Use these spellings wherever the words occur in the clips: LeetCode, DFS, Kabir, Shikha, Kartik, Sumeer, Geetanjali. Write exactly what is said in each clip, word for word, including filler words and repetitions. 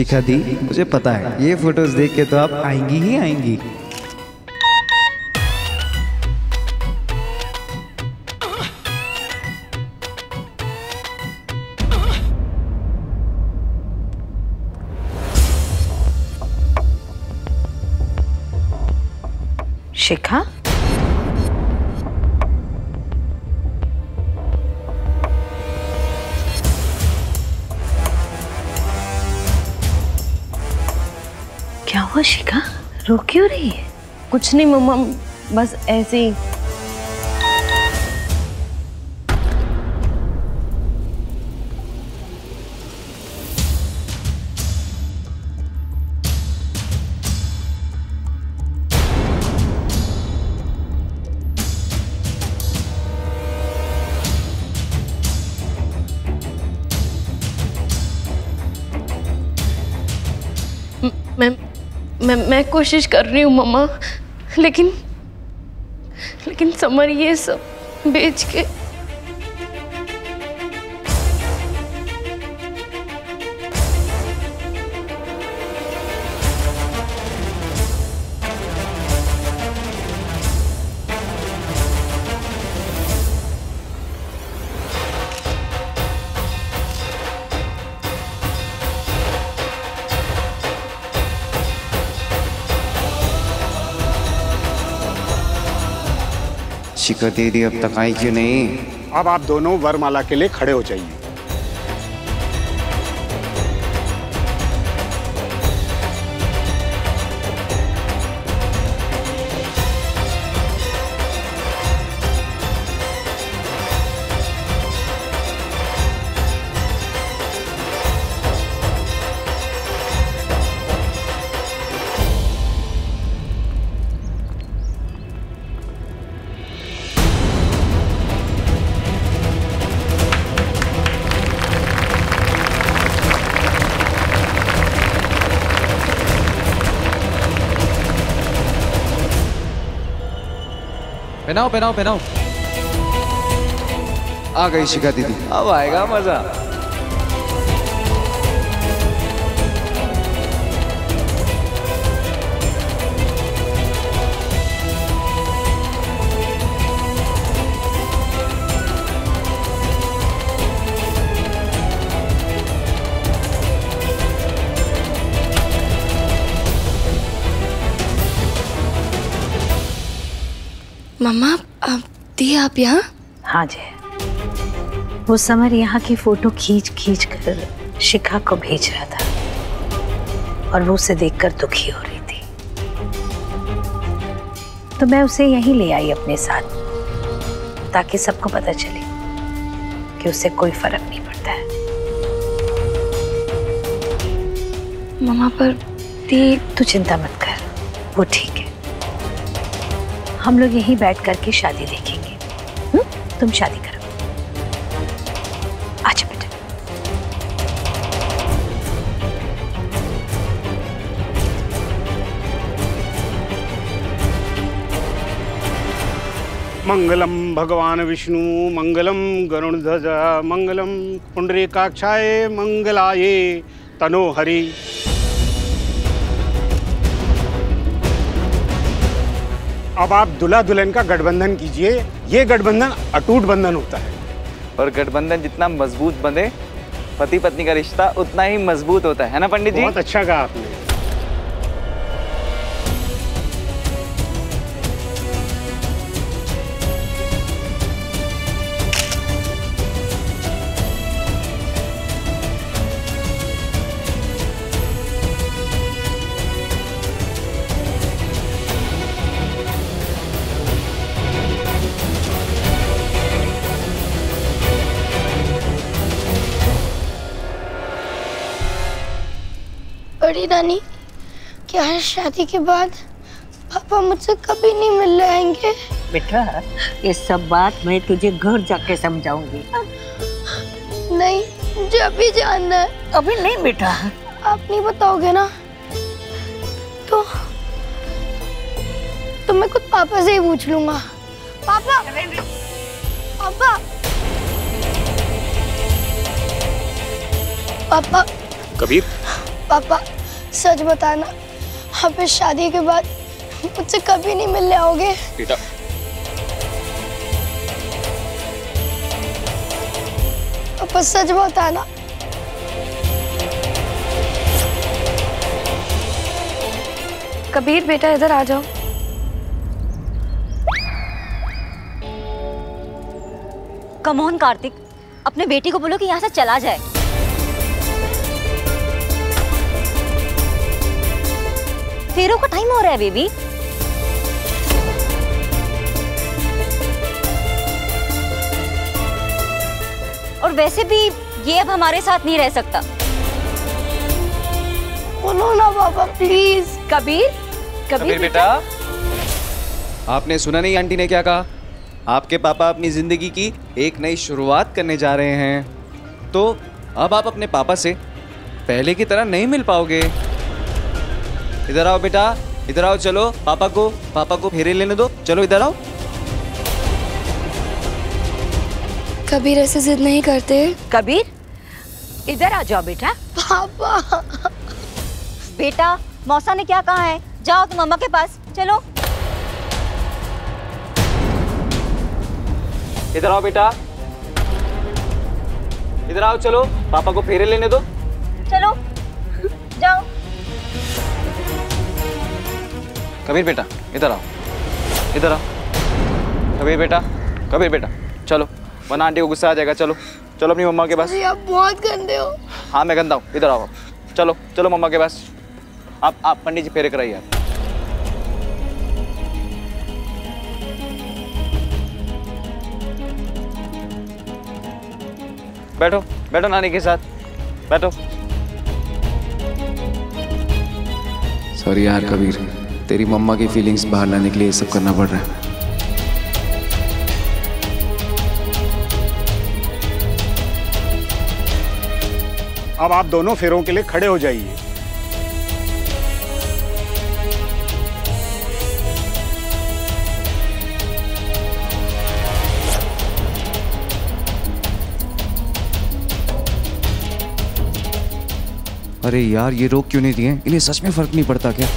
शिखा दी, मुझे पता है ये फोटोज देख के तो आप आएंगी ही आएंगी। शिखा, क्या हुआ शिखा, रो क्यों रही है? कुछ नहीं मम्मा, बस ऐसे ही। मैम, मैं मैं कोशिश कर रही हूँ मम्मा, लेकिन लेकिन समर ये सब बेच के। शिखा दीदी अब तक आई क्यों नहीं? अब आप दोनों वरमाला के लिए खड़े हो जाइए। पहनाओ पहनाओ पहनाओ। आ गई शिखा दीदी, अब आएगा मजा। मम्मा आप थी आप यहाँ? हाँ जय, वो समर यहाँ की फोटो खींच खींच कर शिखा को भेज रहा था और वो उसे देखकर दुखी हो रही थी, तो मैं उसे यहीं ले आई अपने साथ ताकि सबको पता चले कि उसे कोई फर्क नहीं पड़ता है। मम्मा पर थी, तू चिंता मत कर, वो ठीक है। हम लोग यहीं बैठ करके शादी देखेंगे। हुँ? तुम शादी करो। अच्छा बेटा, मंगलम भगवान विष्णु मंगलम गरुण ध्वजा मंगलम पुंडरीकाक्षाय मंगलाये तनो हरि। अब आप दुल्हा दुल्हन का गठबंधन कीजिए, ये गठबंधन अटूट बंधन होता है। और गठबंधन जितना मजबूत बंधे, पति पत्नी का रिश्ता उतना ही मजबूत होता है, है ना पंडित जी? बहुत अच्छा कहा बड़ी रानी। क्या है, शादी के बाद पापा मुझसे कभी नहीं मिलने आएंगे? बेटा ये सब बात मैं तुझे घर जाके समझाऊंगी। नहीं, मुझे अभी जानना है। अभी नहीं बेटा, आप नहीं बताओगे ना तो तो मैं खुद पापा से ही पूछ लूंगा। पापा पापा पापा। कबीर पापा सच बताना, आप इस शादी के बाद मुझसे कभी नहीं मिलने आओगे? बेटा पापा सच बताना। कबीर बेटा इधर आ जाओ। कम ऑन कार्तिक, अपने बेटी को बोलो कि यहाँ से चला जाए। फेरों का टाइम हो रहा है बेबी। और वैसे भी ये अब हमारे साथ नहीं रह सकता। बोलो ना बाबा प्लीज। कबीर कबीर बेटा, आपने सुना नहीं आंटी ने क्या कहा? आपके पापा अपनी जिंदगी की एक नई शुरुआत करने जा रहे हैं, तो अब आप अपने पापा से पहले की तरह नहीं मिल पाओगे। इधर आओ बेटा, इधर आओ, चलो पापा को पापा को फेरे लेने दो, चलो इधर आओ। कबीर ऐसे जिद नहीं करते। कबीर इधर आ जाओ बेटा। पापा बेटा मौसा ने क्या कहा है? जाओ तुम मम्मा के पास, चलो इधर आओ बेटा, इधर आओ, चलो पापा को फेरे लेने दो, चलो जाओ। कबीर बेटा इधर आओ, इधर आओ। कबीर बेटा, कबीर बेटा चलो, वरना आंटी को गुस्सा आ जाएगा। चलो चलो अपनी मम्मा के पास। आप बहुत गंदे हो। हाँ मैं गंदा हूँ, इधर आओ, चलो चलो मम्मा के पास। आप आप पंडित जी फेरे कराइए। आप बैठो, बैठो नानी के साथ, बैठो। सॉरी यार कबीर, तेरी मम्मा की फीलिंग्स बाहर लाने के लिए ये सब करना पड़ रहा है। अब आप दोनों फेरों के लिए खड़े हो जाइए। अरे यार ये रोक क्यों नहीं दिए? इन्हें सच में फर्क नहीं पड़ता क्या?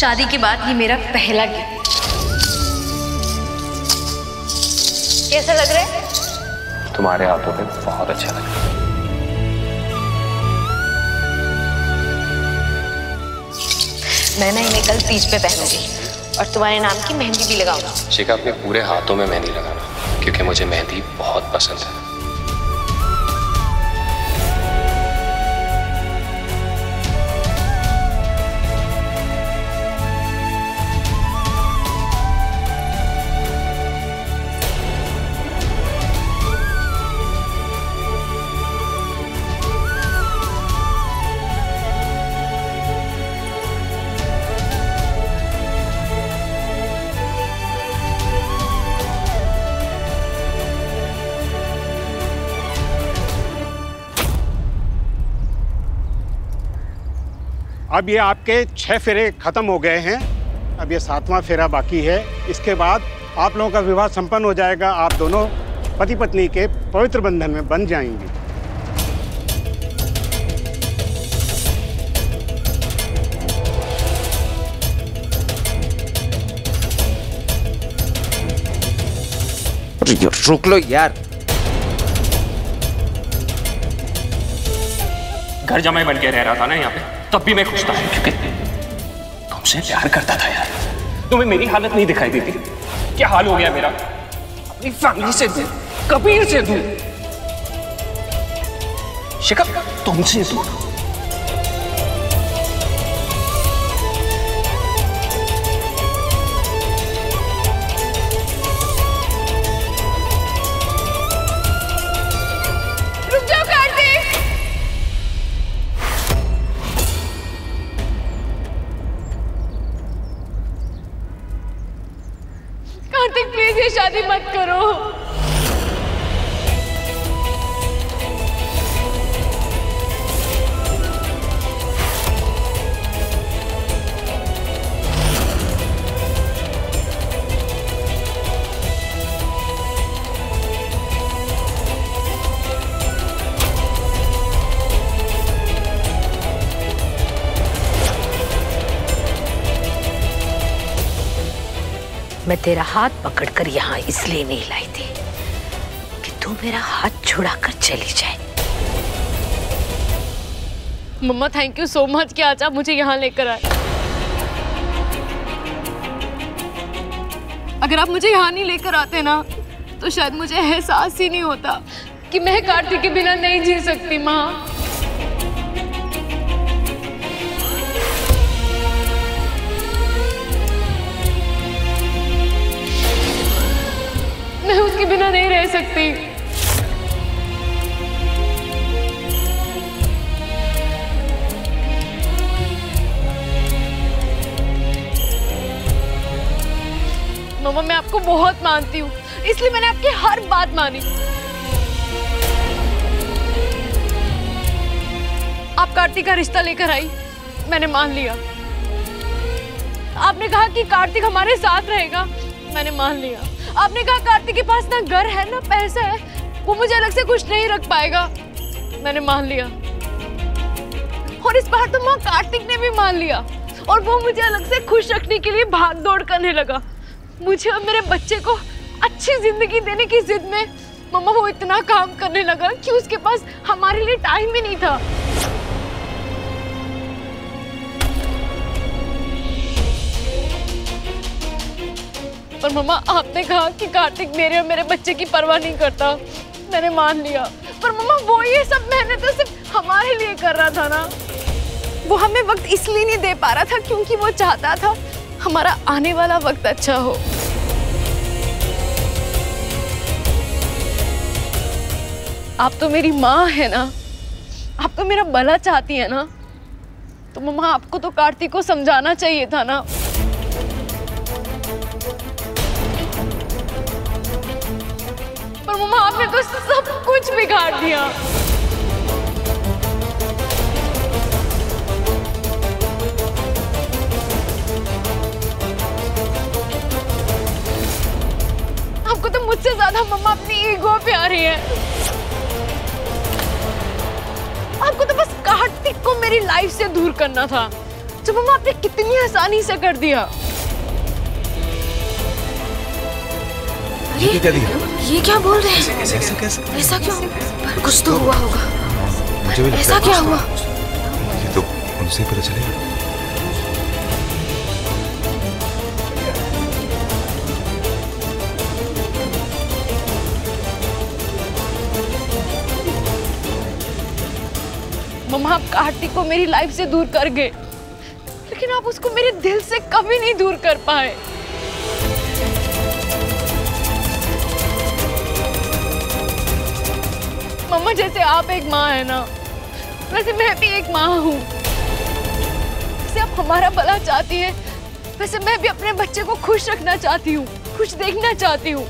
शादी के बाद ये मेरा पहला गिफ्ट। कैसा लग रहा है? तुम्हारे हाथों पे बहुत अच्छा लग रहा है। मैं ना इन्हें कल तीज पे पहनूंगी और तुम्हारे नाम की मेहंदी भी लगाओ। शिखा अपने पूरे हाथों में मेहंदी लगाना, क्योंकि मुझे मेहंदी बहुत पसंद है। अब ये आपके छह फेरे खत्म हो गए हैं, अब ये सातवां फेरा बाकी है। इसके बाद आप लोगों का विवाह संपन्न हो जाएगा, आप दोनों पति पत्नी के पवित्र बंधन में बन जाएंगे। रुक लो यार, घर जमाई बन के रह रहा था ना यहाँ पे, तब भी मैं खुश था क्योंकि तुमसे प्यार करता था यार। तुम्हें मेरी हालत नहीं दिखाई देती? क्या हाल हो गया मेरा? अपनी फैमिली से दूर, कबीर से दूर, शिखा तुमसे दूर। शादी मत करो। मैं तेरा हाथ पकड़कर यहाँ इसलिए नहीं लाई थी कि तू मेरा हाथ छुड़ाकर चली जाए। मम्मा थैंक यू सो मच कि आज आप मुझे यहाँ लेकर आए। अगर आप मुझे यहाँ नहीं लेकर आते ना तो शायद मुझे एहसास ही नहीं होता कि मैं कार्तिक के बिना नहीं जी सकती। माँ मैं उसके बिना नहीं रह सकती। मम्मा मैं आपको बहुत मानती हूँ, इसलिए मैंने आपकी हर बात मानी। आप कार्तिक का रिश्ता लेकर आई, मैंने मान लिया। आपने कहा कि कार्तिक हमारे साथ रहेगा, मैंने मान लिया। आपने कहा कार्तिक के पास ना घर है ना पैसा है, वो मुझे अलग से कुछ नहीं रख पाएगा, मैंने मान लिया। और इस बार तो माँ कार्तिक ने भी मान लिया और वो मुझे अलग से खुश रखने के लिए भाग दौड़ करने लगा। मुझे और मेरे बच्चे को अच्छी जिंदगी देने की जिद में मम्मा वो इतना काम करने लगा कि उसके पास हमारे लिए टाइम ही नहीं था। पर मम्मा आपने कहा कि कार्तिक मेरे और मेरे बच्चे की परवाह नहीं करता, मैंने मान लिया। पर मम्मा वो ये सब मेहनत तो सिर्फ हमारे लिए कर रहा था ना। वो हमें वक्त इसलिए नहीं दे पा रहा था क्योंकि वो चाहता था हमारा आने वाला वक्त अच्छा हो। आप तो मेरी माँ है ना, आप तो मेरा भला चाहती है ना, तो मम्मा आपको तो कार्तिक को समझाना चाहिए था ना। पर मम्मा आपने तो सब कुछ बिगाड़ दिया। आपको तो मुझसे ज्यादा मम्मा अपनी ईगो प्यारी है। आपको तो बस कार्तिक को मेरी लाइफ से दूर करना था, जो मम्मा आपने कितनी आसानी से कर दिया। ये क्या दिया? ये क्या बोल रहे हैं? ऐसा कैसे, कैसे, कैसे? ऐसा क्यों? पर कुछ तो हुआ होगा। मुझे भी ऐसा क्या हुआ? ये तो उनसे पता चलेगा। मम्मा आप कार्तिक को मेरी लाइफ से दूर कर गए, लेकिन आप उसको मेरे दिल से कभी नहीं दूर कर पाए। मम्मा जैसे आप एक माँ है ना, वैसे मैं भी एक माँ हूँ। जैसे आप हमारा भला चाहती है, वैसे मैं भी अपने बच्चे को खुश रखना चाहती हूँ, खुश देखना चाहती हूँ।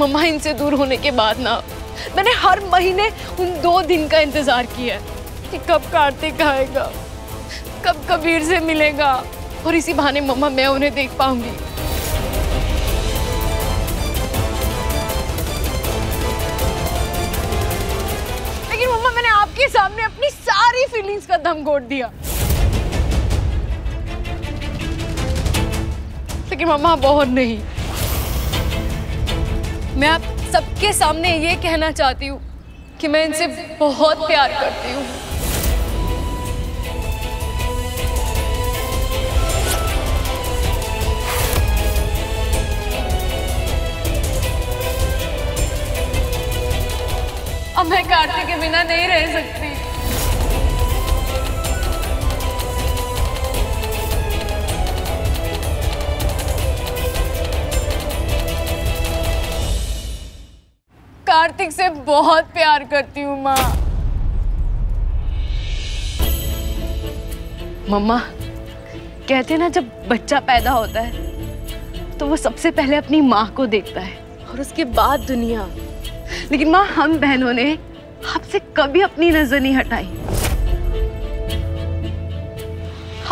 मम्मा इनसे दूर होने के बाद ना मैंने हर महीने उन दो दिन का इंतजार किया कि कब कार्तिक आएगा, कब कबीर से मिलेगा, और इसी बहाने मम्मा मैं उन्हें देख पाऊंगी। के सामने अपनी सारी फीलिंग्स का दम घोट दिया। लेकिन मम्मा बहुत नहीं, मैं आप सबके सामने ये कहना चाहती हूँ कि मैं इनसे बहुत प्यार करती हूँ। अब मैं कार्तिक के बिना नहीं रह सकती। कार्तिक से बहुत प्यार करती हूँ माँ। मम्मा कहते हैं ना, जब बच्चा पैदा होता है तो वो सबसे पहले अपनी माँ को देखता है और उसके बाद दुनिया। लेकिन माँ हम बहनों ने आपसे कभी अपनी नजर नहीं हटाई।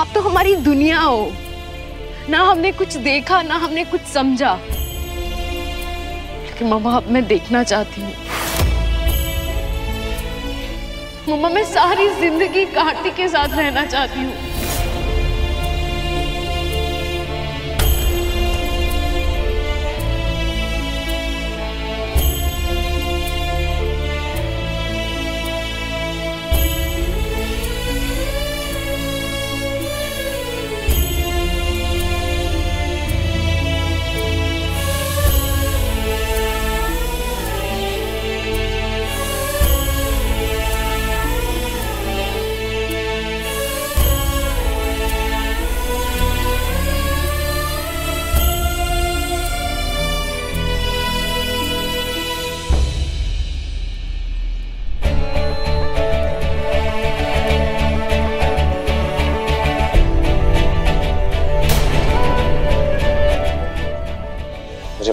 आप तो हमारी दुनिया हो ना। हमने कुछ देखा ना हमने कुछ समझा, लेकिन मामा अब मैं देखना चाहती हूँ। मम्मा, मैं सारी जिंदगी कार्तिक के साथ रहना चाहती हूँ।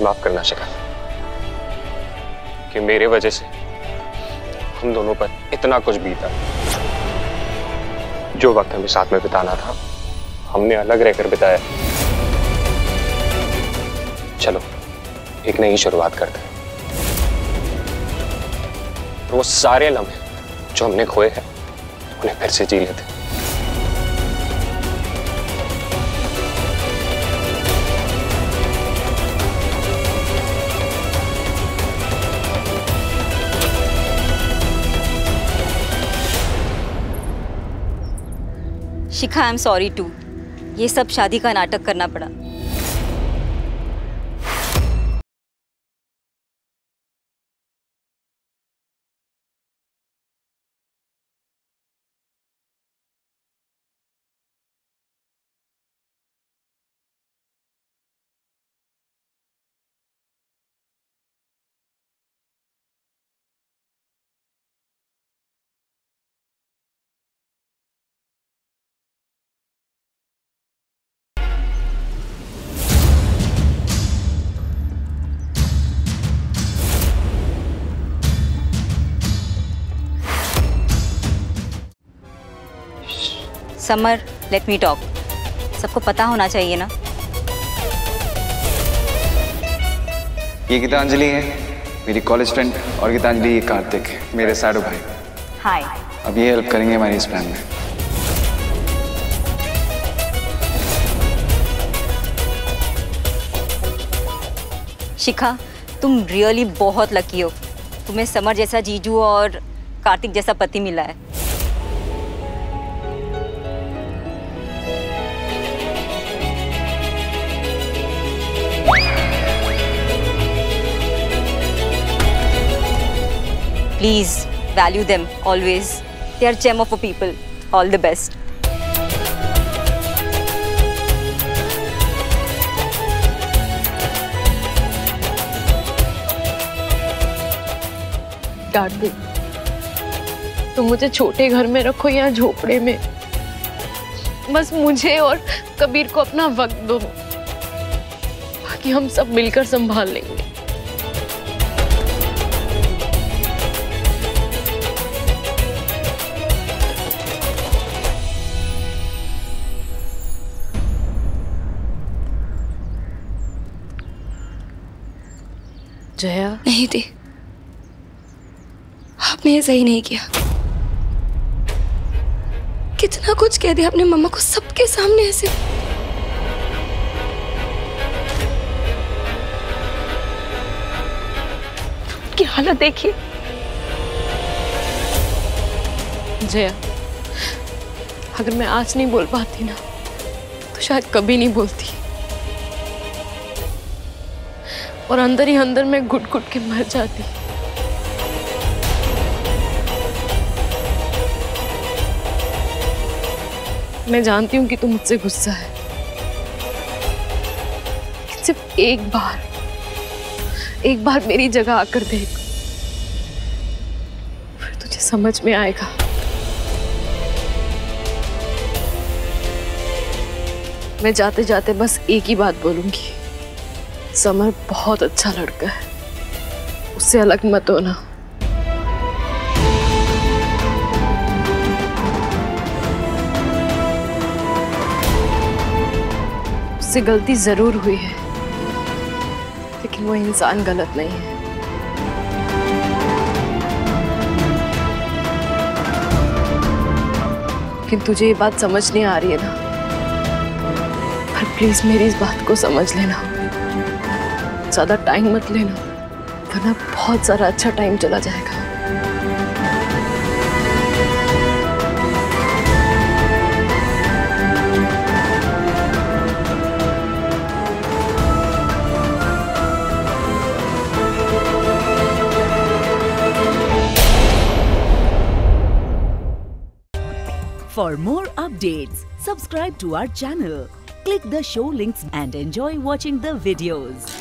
माफ करना शिखा कि मेरे वजह से हम दोनों पर इतना कुछ बीता। जो वक्त हमें साथ में बिताना था हमने अलग रहकर बिताया। चलो एक नई शुरुआत करते हैं। तो वो सारे लम्हे जो हमने खोए हैं उन्हें फिर से जी लेते हैं। Shikha, I am sorry to, ये सब शादी का नाटक करना पड़ा। Samar, let me talk. सबको पता होना चाहिए ना। ये गीतांजलि है, मेरी कॉलेज फ्रेंड, और गीतांजलि ये कार्तिक है, मेरे साडू भाई। हाय। अब ये हेल्प करेंगे हमारी इस प्लान में। शिखा, तुम रियली बहुत लकी हो। तुम्हें समर जैसा जीजू और कार्तिक जैसा पति मिला है। Please value them always. They are gem of a people. All the best. Kartik, तुम मुझे छोटे घर में रखो या झोपड़े में, बस मुझे और कबीर को अपना वक्त दो। बाकी हम सब मिलकर संभाल लेंगे। जया नहीं थी, आपने ये सही नहीं किया। कितना कुछ कह दिया आपने मम्मा को सबके सामने ऐसे। की हालत देखिए। जया, अगर मैं आज नहीं बोल पाती ना तो शायद कभी नहीं बोलती। और अंदर ही अंदर मैं घुट घुट के मर जाती। मैं जानती हूँ कि तुम मुझसे गुस्सा है। सिर्फ एक बार, एक बार मेरी जगह आकर देख, फिर तुझे समझ में आएगा। मैं जाते जाते बस एक ही बात बोलूंगी, समर बहुत अच्छा लड़का है, उससे अलग मत होना। उससे गलती जरूर हुई है, लेकिन वो इंसान गलत नहीं है। लेकिन तुझे ये बात समझ नहीं आ रही है ना, पर प्लीज मेरी इस बात को समझ लेना। ज्यादा टाइम मत लेना, वरना बहुत सारा अच्छा टाइम चला जाएगा। For more updates, subscribe to our channel, click the show links and enjoy watching the videos.